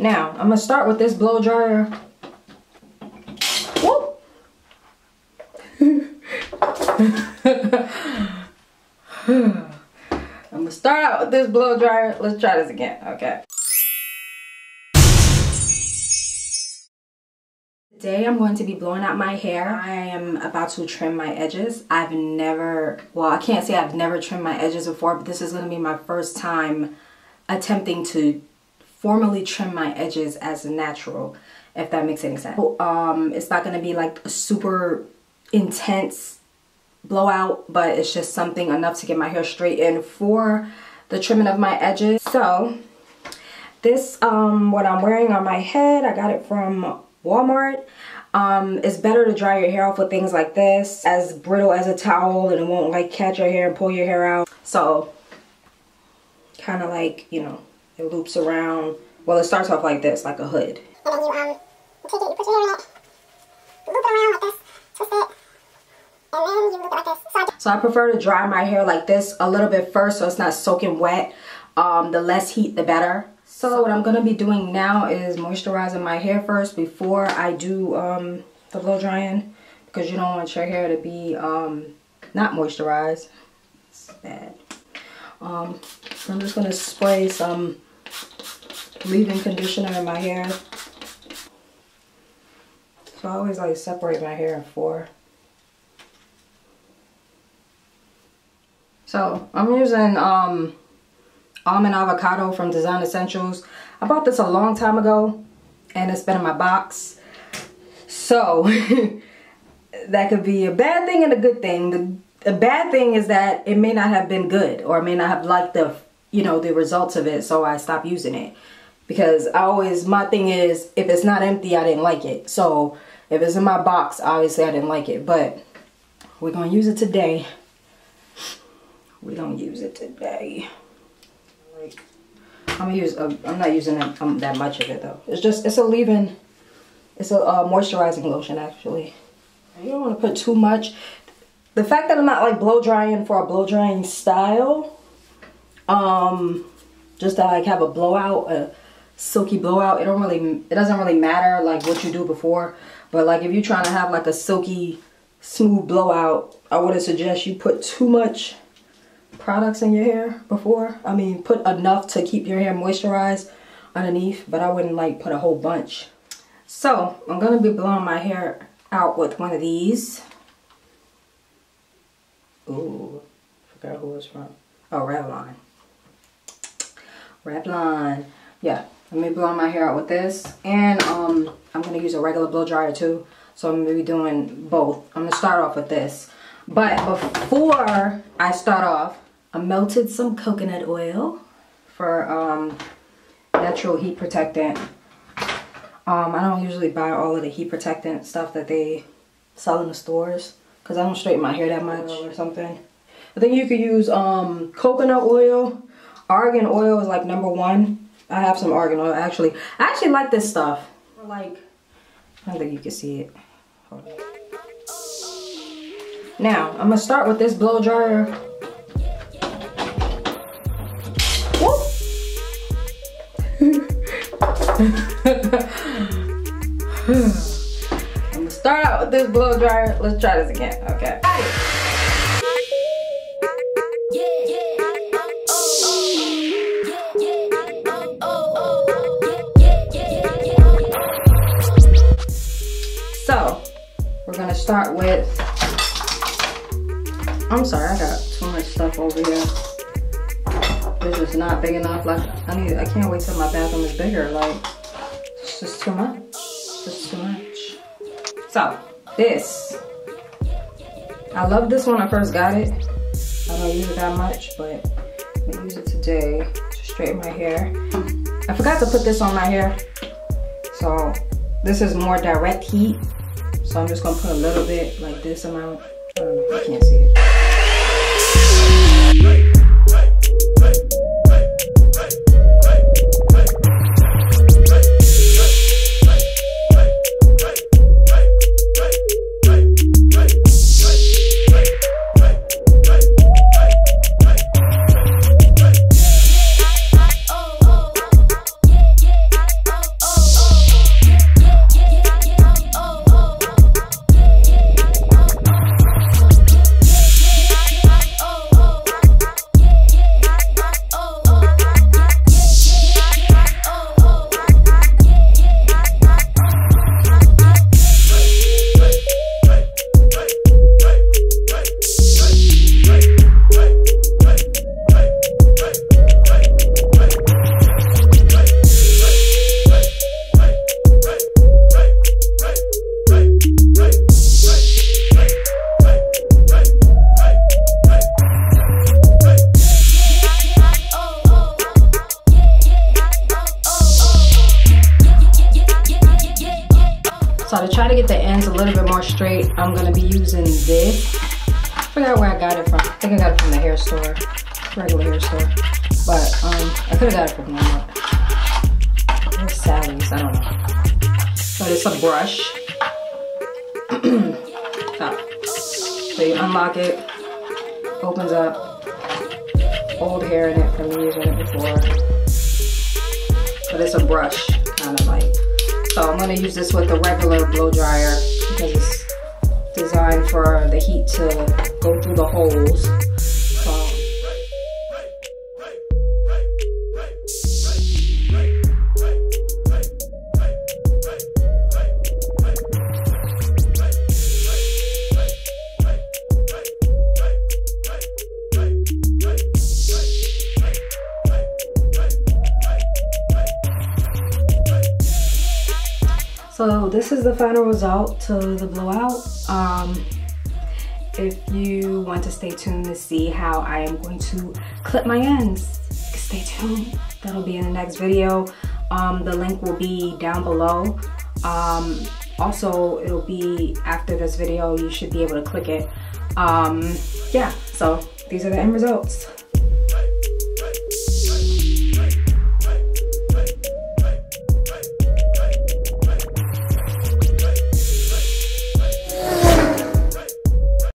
Now, I'm gonna start with this blow dryer. Whoop! I'm gonna start out with this blow dryer. Let's try this again, okay? Today I'm going to be blowing out my hair. I am about to trim my edges. I've never, well, I can't say I've never trimmed my edges before, but this is going to be my first time attempting to formally trim my edges as a natural, if that makes any sense. It's not going to be like a super intense blowout, but it's just something enough to get my hair straight in for the trimming of my edges. So this, what I'm wearing on my head, I got it from Walmart. It's better to dry your hair off with things like this, as brittle as a towel, and it won't like catch your hair and pull your hair out. So kind of like, you know, it loops around. Well, it starts off like this, like a hood. And then you take it, you put your hair in it, loop it around like this, twist it, and then you loop it like this. So I prefer to dry my hair like this a little bit first, so it's not soaking wet. The less heat, the better. So what I'm going to be doing now is moisturizing my hair first before I do the blow drying, because you don't want your hair to be not moisturized. It's bad. I'm just going to spray some leave-in conditioner in my hair. So I always like separate my hair in four. So I'm using almond avocado from Design Essentials. I bought this a long time ago and it's been in my box, so that could be a bad thing and a good thing. The bad thing is that it may not have been good, or I may not have liked the, you know, the results of it, so I stopped using it, because I always, my thing is, if it's not empty, I didn't like it. So if it's in my box, obviously I didn't like it, but we're gonna use it today. We're gonna use it today. I'm not using that much of it though. It's a leave-in. It's a moisturizing lotion actually. You don't want to put too much. The fact that I'm not like blow drying for a blow drying style, just to like have a blowout, a silky blowout. It doesn't really matter like what you do before. But like if you're trying to have like a silky, smooth blowout, I wouldn't suggest you put too much products in your hair before. I mean, put enough to keep your hair moisturized underneath, but I wouldn't like put a whole bunch. So I'm gonna be blowing my hair out with one of these. Ooh, forgot who it's from. Oh, Revlon. Revlon. Yeah, let me blow my hair out with this, and I'm gonna use a regular blow dryer too. So I'm gonna be doing both. I'm gonna start off with this, but before I start off, I melted some coconut oil for natural heat protectant. I don't usually buy all of the heat protectant stuff that they sell in the stores, because I don't straighten my hair that much or something. I think you could use coconut oil. Argan oil is like #1. I have some argan oil actually. I actually like this stuff. Like, I don't think you can see it. Hold on. Now, I'm gonna start with this blow dryer. Whoop. I'm gonna start out with this blow dryer. Let's try this again, okay. So, we're gonna start with, I'm sorry, I got too much stuff over here. This is not big enough. Like, I can't wait till my bathroom is bigger. Like, it's just too much. It's just too much. So, this. I love this when I first got it. I don't use it that much, but I'm gonna use it today to straighten my hair. I forgot to put this on my hair. So, this is more direct heat. So I'm just gonna put a little bit, like this amount. I don't know, I can't see it. So to try to get the ends a little bit more straight, I'm gonna be using this. I forgot where I got it from. I think I got it from the hair store, regular hair store. But I could have got it from Walmart. It's Sally's, I don't know. But it's a brush. So you unlock it, opens up. Old hair in it from using it before. But it's a brush, kind of like. So I'm gonna use this with the regular blow dryer because it's designed for the heat to go through the holes. So this is the final result to the blowout. If you want to stay tuned to see how I am going to clip my ends, stay tuned. That'll be in the next video. The link will be down below. Also, it'll be after this video. You should be able to click it. Yeah, so these are the end results.